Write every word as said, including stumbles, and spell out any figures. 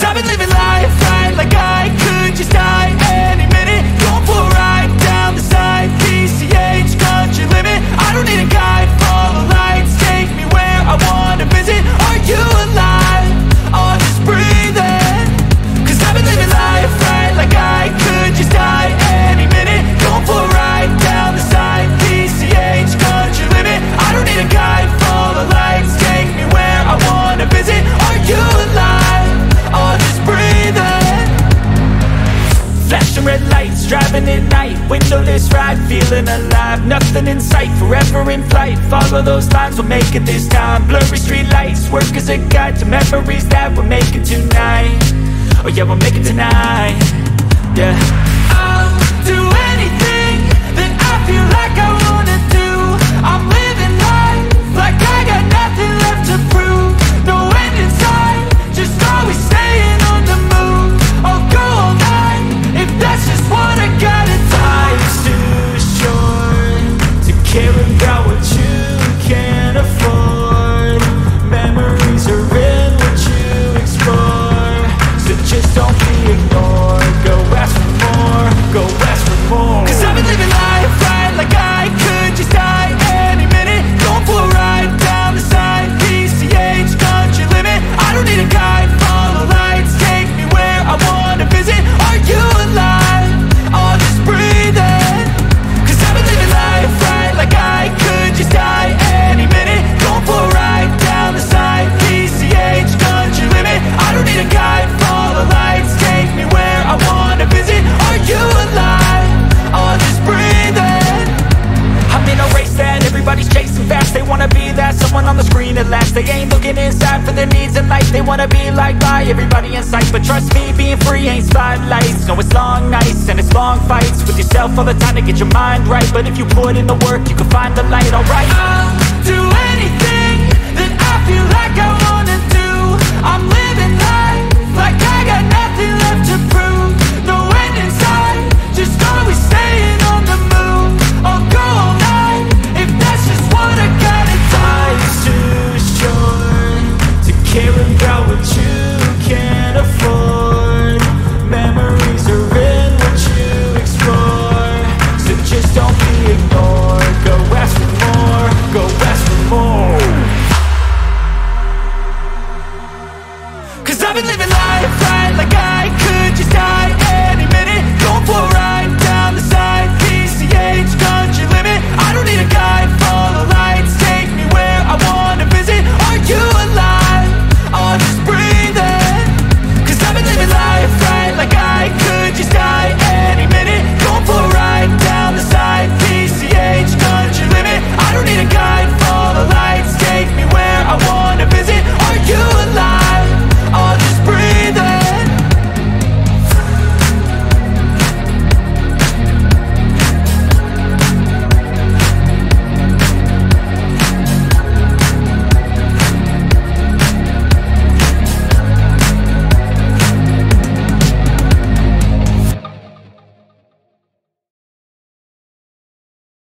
'Cause I've been living life right, like I could just die any minute. Going for a ride down the side, P C H country limit. I don't need a guide, follow lights, take me where I wanna visit. Are you alive? Or just breathing? 'Cause I've been living life right, like I could just die any minute. Going for a ride down the side, P C H country limit. I don't need a guide, follow lights, take me where I wanna visit. Are you alive? Flashing red lights, driving at night, windowless ride, feeling alive. Nothing in sight, forever in flight. Follow those lines, we'll make it this time. Blurry street lights, work as a guide to memories that we're making tonight. Oh yeah, we'll make it tonight. Yeah. I'll do anything that I feel like I wanna do. I'm living life like I got nothing left to prove. No end in sight, just always staying on the move. I'll go all night. That's just what I gotta do. Life's too short to care about what you can't afford. Memories are in what you explore. So just don't be ignored. Go ask for more, go ask for more. 'Cause I've been living life right, like I could just die any minute. Going for a ride down the side, P C H country limit. I don't need a guide, follow lights, take me where I wanna visit. Are you alive? Everybody in sight, but trust me, being free ain't spotlights. No, it's long nights and it's long fights with yourself all the time to get your mind right. But if you put in the work, you can find the light, alright? I'll do anything